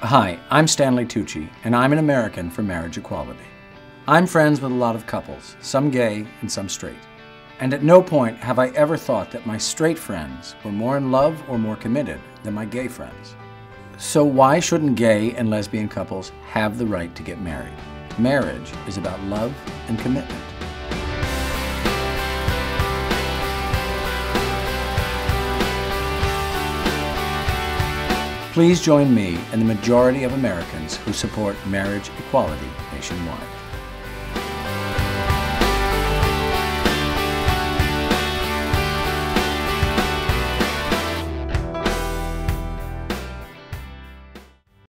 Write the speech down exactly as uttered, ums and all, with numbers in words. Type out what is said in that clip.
Hi, I'm Stanley Tucci, and I'm an American for marriage equality. I'm friends with a lot of couples, some gay and some straight. And at no point have I ever thought that my straight friends were more in love or more committed than my gay friends. So why shouldn't gay and lesbian couples have the right to get married? Marriage is about love and commitment. Please join me and the majority of Americans who support marriage equality nationwide.